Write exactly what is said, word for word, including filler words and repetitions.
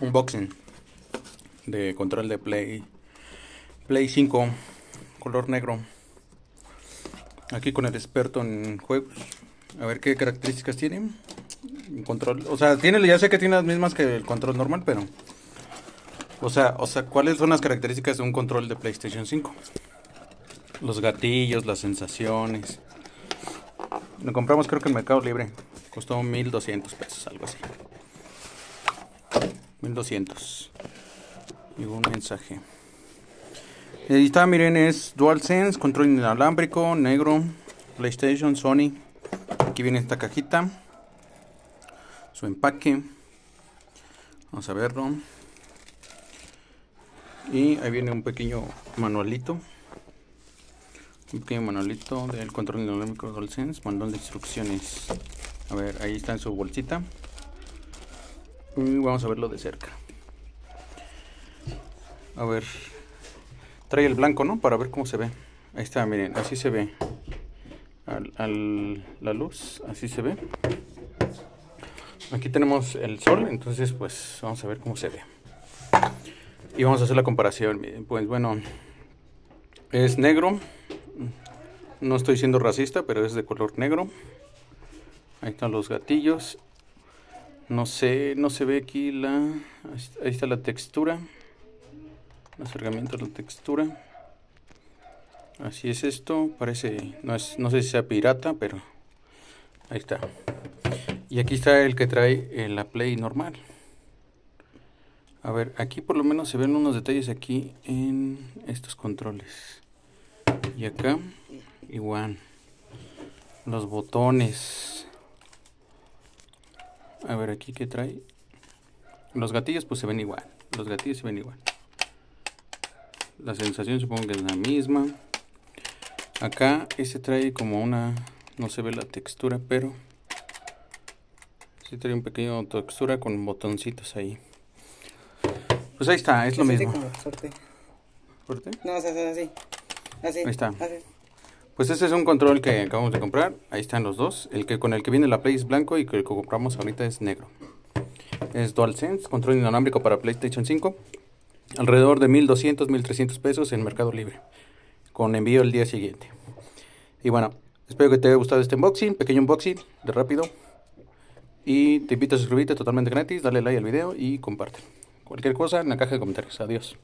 unboxing de control de play play cinco color negro, aquí con el experto en juegos, a ver qué características tiene control. O sea, tiene, ya sé que tiene las mismas que el control normal, pero o sea, o sea, ¿cuáles son las características de un control de PlayStation cinco? Los gatillos, las sensaciones. Lo compramos creo que en Mercado Libre. Costó mil doscientos pesos, algo así. mil doscientos. Y un mensaje. Ahí está, miren, es DualSense, control inalámbrico, negro, PlayStation, Sony. Aquí viene esta cajita. Su empaque. Vamos a verlo. Y ahí viene un pequeño manualito. Un pequeño manualito del control inalámbrico DualSense, manual de instrucciones. A ver, ahí está en su bolsita. Y vamos a verlo de cerca. A ver. Trae el blanco, ¿no? Para ver cómo se ve. Ahí está, miren, así se ve. Al, al, la luz, así se ve. Aquí tenemos el sol, entonces pues vamos a ver cómo se ve. Y vamos a hacer la comparación. Miren, pues bueno, es negro. No estoy siendo racista, pero es de color negro. Ahí están los gatillos. No sé, no se ve aquí la... Ahí está la textura. El acercamiento de la textura. Así es esto. Parece... No, es, no sé si sea pirata, pero... Ahí está. Y aquí está el que trae la Play normal. A ver, aquí por lo menos se ven unos detalles aquí en estos controles. Y acá, igual. Los botones. A ver, aquí que trae. Los gatillos pues se ven igual. Los gatillos se ven igual. La sensación supongo que es la misma. Acá este trae como una... No se ve la textura, pero... Sí trae un pequeño textura con botoncitos ahí. Pues ahí está, es lo mismo. ¿Fuerte? No, o sea, es así. Así. Ahí está. Así. Pues este es un control que acabamos de comprar. Ahí están los dos. El que con el que viene la Play es blanco y que el que compramos ahorita es negro. Es DualSense, control inalámbrico para PlayStation cinco. Alrededor de mil doscientos, mil trescientos pesos en Mercado Libre. Con envío el día siguiente. Y bueno, espero que te haya gustado este unboxing. Pequeño unboxing, de rápido. Y te invito a suscribirte totalmente gratis. Dale like al video y compártelo. Cualquier cosa en la caja de comentarios. Adiós.